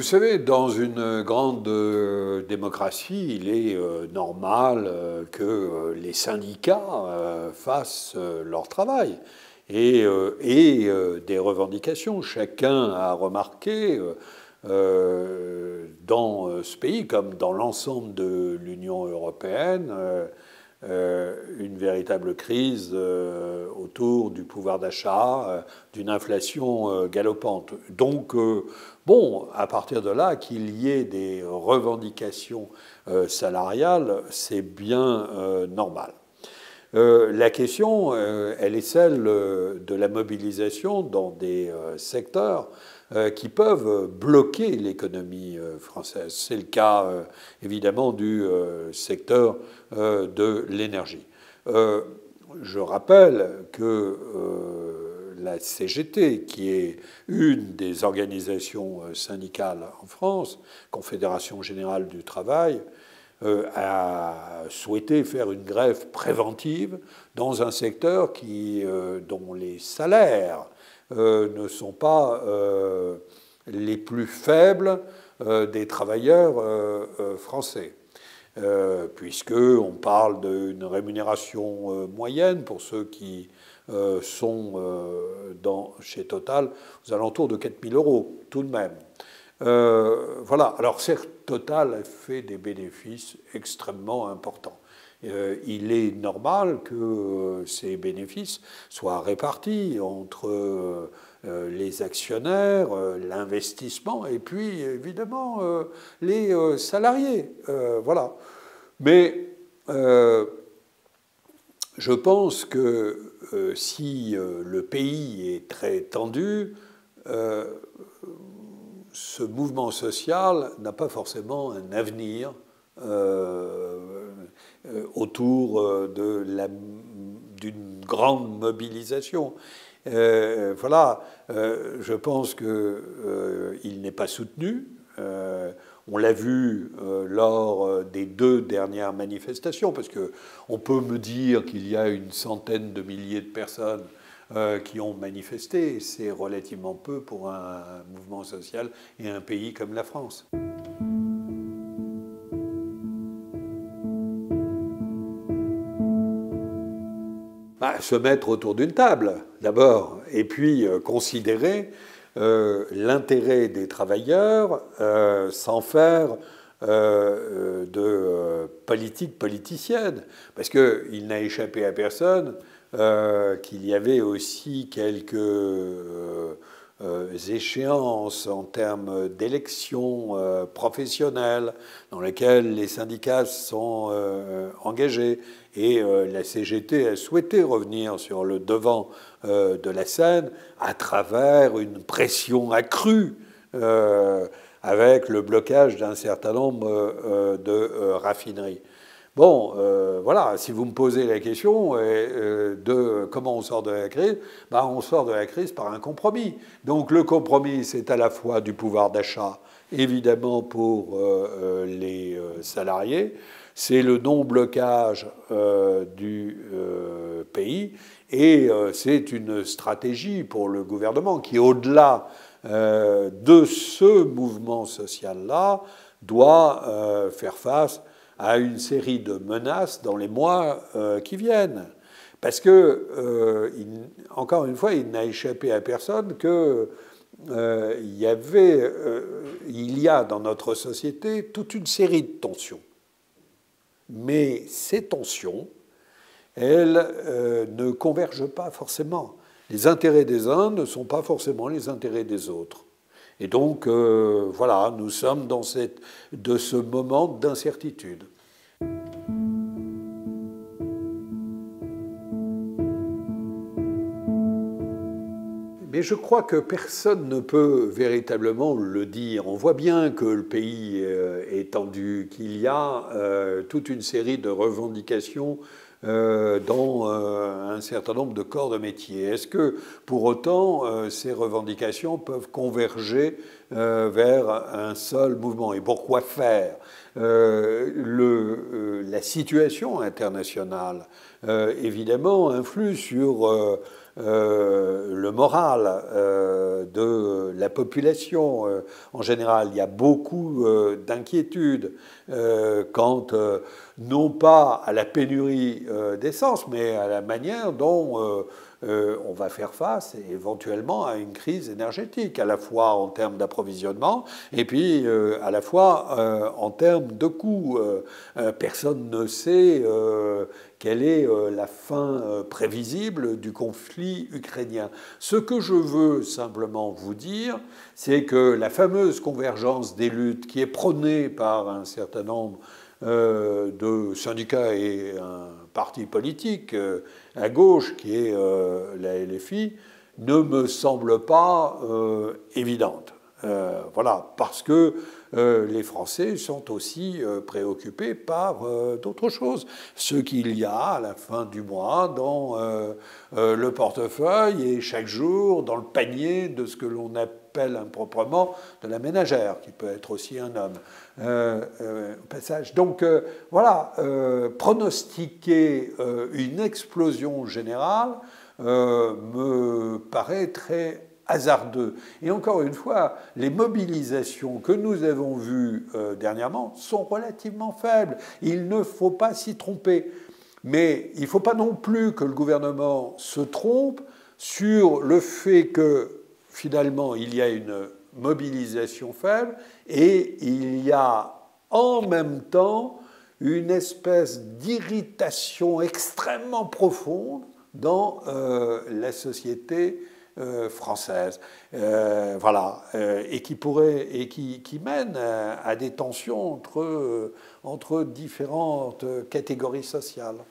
Vous savez, dans une grande démocratie, il est normal que les syndicats fassent leur travail et des revendications. Chacun a remarqué dans ce pays, comme dans l'ensemble de l'Union européenne, une véritable crise autour du pouvoir d'achat, d'une inflation galopante. Donc, bon, à partir de là, qu'il y ait des revendications salariales, c'est bien normal. La question, elle est celle de la mobilisation dans des secteurs qui peuvent bloquer l'économie française. C'est le cas évidemment du secteur de l'énergie. Je rappelle que la CGT, qui est une des organisations syndicales en France, Confédération Générale du Travail, a souhaité faire une grève préventive dans un secteur dont les salaires ne sont pas les plus faibles des travailleurs français, puisqu'on parle d'une rémunération moyenne pour ceux qui sont chez Total aux alentours de 4 000 €, tout de même. Voilà. Alors certes, Total a fait des bénéfices extrêmement importants. Il est normal que ces bénéfices soient répartis entre les actionnaires, l'investissement et puis évidemment les salariés. Voilà. Mais je pense que si le pays est très tendu, ce mouvement social n'a pas forcément un avenir autour d'une grande mobilisation. Voilà, je pense qu'il n'est pas soutenu. On l'a vu lors des 2 dernières manifestations, parce qu'on peut me dire qu'il y a une centaine de milliers de personnes qui ont manifesté. C'est relativement peu pour un mouvement social et un pays comme la France. Se mettre autour d'une table, d'abord, et puis considérer l'intérêt des travailleurs sans faire de politique politicienne. Parce qu'il n'a échappé à personne qu'il y avait aussi quelques échéances en termes d'élections professionnelles dans lesquelles les syndicats sont engagés. Et la CGT a souhaité revenir sur le devant de la scène à travers une pression accrue avec le blocage d'un certain nombre de raffineries. Bon, voilà, si vous me posez la question de comment on sort de la crise, ben on sort de la crise par un compromis. Donc le compromis, c'est à la fois du pouvoir d'achat, évidemment pour les salariés, c'est le non-blocage du pays et c'est une stratégie pour le gouvernement qui, au-delà de ce mouvement social-là, doit faire face à une série de menaces dans les mois qui viennent. Parce que, encore une fois, il n'a échappé à personne que il y a dans notre société toute une série de tensions. Mais ces tensions, elles ne convergent pas forcément. Les intérêts des uns ne sont pas forcément les intérêts des autres. Et donc, voilà, nous sommes dans ce moment d'incertitude. Mais je crois que personne ne peut véritablement le dire. On voit bien que le pays est tendu, qu'il y a toute une série de revendications dans un certain nombre de corps de métier. Est-ce que, pour autant, ces revendications peuvent converger vers un seul mouvement? Et pourquoi faire? La situation internationale, évidemment, influe sur le moral de la population en général. Il y a beaucoup d'inquiétudes quant non pas à la pénurie d'essence, mais à la manière dont on va faire face éventuellement à une crise énergétique, à la fois en termes d'approvisionnement et puis à la fois en termes de coûts. Personne ne sait quelle est la fin prévisible du conflit ukrainien. Ce que je veux simplement vous dire, c'est que la fameuse convergence des luttes qui est prônée par un certain nombre de syndicats et un parti politique à gauche qui est la LFI ne me semble pas évidente. Voilà, parce que les Français sont aussi préoccupés par d'autres choses. Ce qu'il y a à la fin du mois dans le portefeuille et chaque jour dans le panier de ce que l'on appelle improprement de la ménagère, qui peut être aussi un homme. Au passage. Donc voilà, pronostiquer une explosion générale me paraît très hasardeux. Et encore une fois, les mobilisations que nous avons vues dernièrement sont relativement faibles. Il ne faut pas s'y tromper. Mais il ne faut pas non plus que le gouvernement se trompe sur le fait que, finalement, il y a une mobilisation faible et il y a en même temps une espèce d'irritation extrêmement profonde dans la société française, voilà, et qui pourrait et qui mène à des tensions entre différentes catégories sociales.